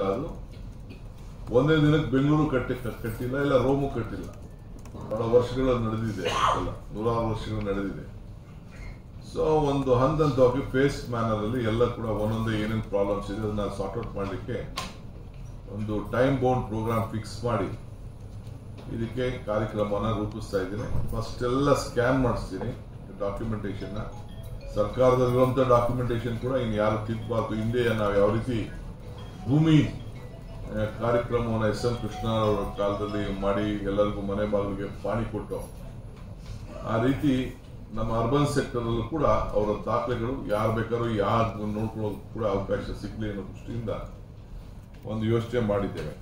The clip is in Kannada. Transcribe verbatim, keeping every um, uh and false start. ಕಟ್ಟಿಲ್ಲ, ಅದು ಒಂದೇ ದಿನಕ್ಕೆ ಬೆಂಗಳೂರು ಕಟ್ಟಿ ಕಟ್ಟಿಲ್ಲ, ಇಲ್ಲ ರೋಮು ಕಟ್ಟಿಲ್ಲ. ಬಹಳ ವರ್ಷಗಳು ನಡೆದಿದೆ, ನೂರಾರು ವರ್ಷಗಳು ನಡೆದಿದೆ. ಸೊ ಒಂದು ಹಂತಂತವಾಗಿ ಫೇಸ್ ಮ್ಯಾನರಲ್ಲಿ ಎಲ್ಲ ಕೂಡ ಒಂದೊಂದು ಏನೇನು ಪ್ರಾಬ್ಲಮ್ಸ್ ಇದೆ ಅದನ್ನ ಸಾರ್ಟ್ ಔಟ್ ಮಾಡಲಿಕ್ಕೆ ಒಂದು ಟೈಮ್ ಬೌಂಡ್ ಪ್ರೋಗ್ರಾಮ್ ಫಿಕ್ಸ್ ಮಾಡಿ ಇದಕ್ಕೆ ಕಾರ್ಯಕ್ರಮನ ರೂಪಿಸ್ತಾ ಇದ್ದೀನಿ. ಫಸ್ಟ್ ಎಲ್ಲ ಸ್ಕ್ಯಾನ್ ಮಾಡಿಸ್ತೀನಿ ಡಾಕ್ಯುಮೆಂಟೇಷನ್ನ, ಸರ್ಕಾರದಲ್ಲಿರುವಂಥ ಡಾಕ್ಯುಮೆಂಟೇಷನ್ ಕೂಡ ಇನ್ನು ಯಾರು ತಿದ್ಬಾರ್ದು. ಹಿಂದೆ ನಾವು ಯಾವ ರೀತಿ ಭೂಮಿ ಕಾರ್ಯಕ್ರಮವನ್ನು ಎಸ್ ಎಂ ಕೃಷ್ಣ ಅವರ ಕಾಲದಲ್ಲಿ ಮಾಡಿ ಎಲ್ಲರಿಗೂ ಮನೆ ಬಾಗಿಲಿಗೆ ಪಾಣಿ ಕೊಟ್ಟು, ಆ ರೀತಿ ನಮ್ಮ ಅರ್ಬನ್ ಸೆಕ್ಟರಲ್ಲೂ ಕೂಡ ಅವರ ದಾಖಲೆಗಳು ಯಾರು ಬೇಕಾದ್ರೂ ಯಾರು ನೋಡ್ಕೊಳ್ಳೋದು ಕೂಡ ಅವಕಾಶ ಸಿಗಲಿ ಅನ್ನೋ ದೃಷ್ಟಿಯಿಂದ ಒಂದು ಯೋಚನೆ ಮಾಡಿದ್ದೇವೆ.